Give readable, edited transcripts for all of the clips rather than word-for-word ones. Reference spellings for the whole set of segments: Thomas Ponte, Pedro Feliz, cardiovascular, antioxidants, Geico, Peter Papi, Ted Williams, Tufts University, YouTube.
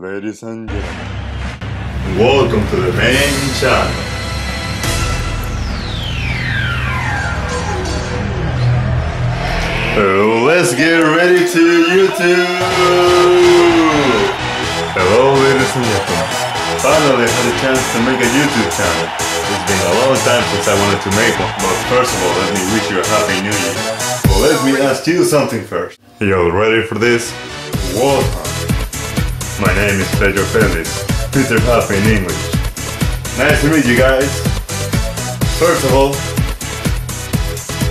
Ladies and gentlemen, welcome to the main channel. Let's get ready to YouTube! Hello ladies and gentlemen, finally I had a chance to make a YouTube channel. It's been a long time since I wanted to make one, but first of all let me wish you a happy new year. So let me ask you something first. You all ready for this? Welcome! My name is Pedro Feliz, Peter Papi in English. Nice to meet you guys! First of all,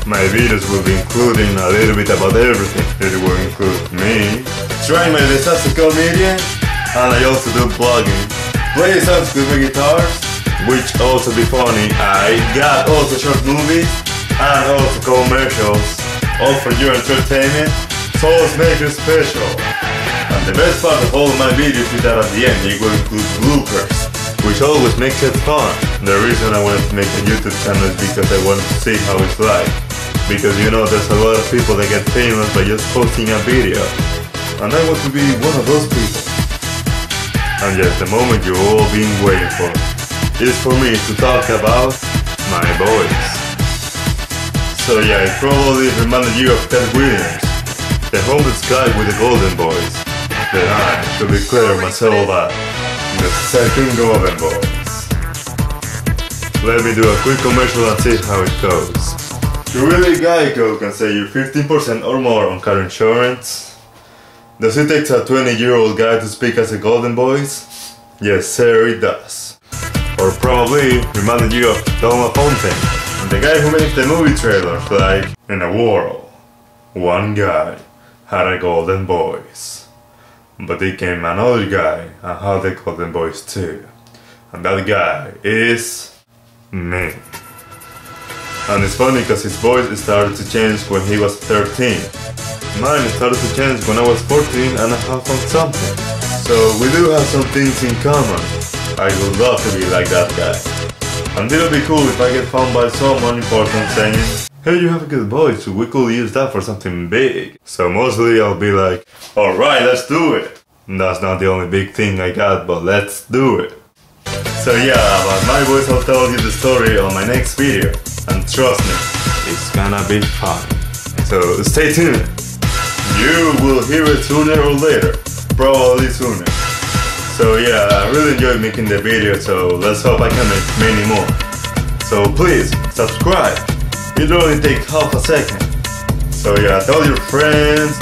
my videos will be including a little bit about everything. It will include me trying my best as a comedian, and I also do blogging, play songs with my guitars, which also be funny. I got also short movies and also commercials, all for your entertainment, so let's make it special. And the best part of all my videos is that at the end it will include bloopers, which always makes it fun. The reason I wanted to make a YouTube channel is because I want to see how it's like. Because you know there's a lot of people that get famous by just posting a video, and I want to be one of those people. And yes, the moment you've all been waiting for is for me to talk about my boys. So yeah, it probably reminded you of Ted Williams, the homeless guy with the golden boys. Then I should declare myself that the second golden boys. Let me do a quick commercial and see how it goes. Really, Geico can save you 15% or more on car insurance. Does it take a 20-year-old guy to speak as a golden voice? Yes, sir, it does. Or probably reminded you of Thomas Ponte, the guy who makes the movie trailers, like, in a world, one guy had a golden voice, but he came another guy and had a golden voice too. And that guy is me. And it's funny because his voice started to change when he was 13. Mine started to change when I was 14 and a half on something. So we do have some things in common. I would love to be like that guy. And it'll be cool if I get found by someone important saying, "Hey, you have a good voice, we could use that for something big." So mostly I'll be like, "Alright, let's do it." And that's not the only big thing I got, but let's do it. So yeah, about my voice I'll tell you the story on my next video. And trust me, it's gonna be fun. So stay tuned. You will hear it sooner or later. Probably sooner. So yeah, I really enjoyed making the video, so let's hope I can make many more. So please, subscribe. It only takes half a second. So yeah, tell your friends,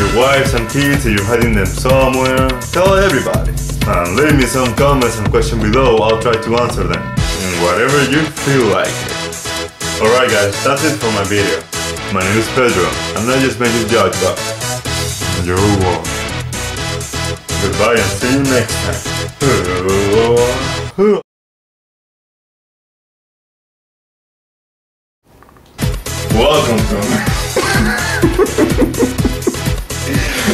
your wives and kids if you're hiding them somewhere. Tell everybody. And leave me some comments and questions below, I'll try to answer them. And whatever you feel like it. Alright guys, that's it for my video. My name is Pedro, and I just made you judge that. You're welcome. Goodbye and see you next time. Welcome to me.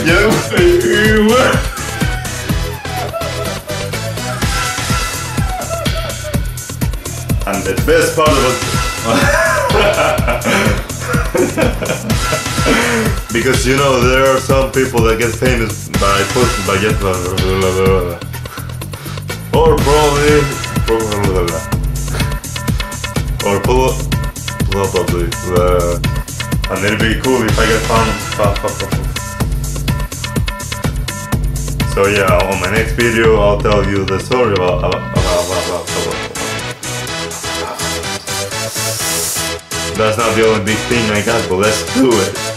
Yeah, and the best part of it. Because you know there are some people that get famous by posting by just or probably and it'd be cool if I get found. So yeah, on my next video I'll tell you the story about. That's not the only big thing I got, but let's do it.